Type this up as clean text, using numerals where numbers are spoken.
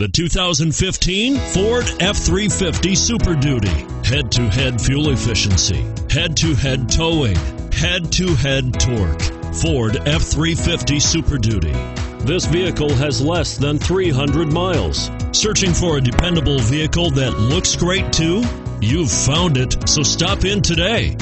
The 2015 Ford F-350 Super Duty. Head-to-head fuel efficiency, head-to-head towing, head-to-head torque. Ford F-350 Super Duty. This vehicle has less than 300 miles. Searching for a dependable vehicle that looks great too? You've found it, so stop in today.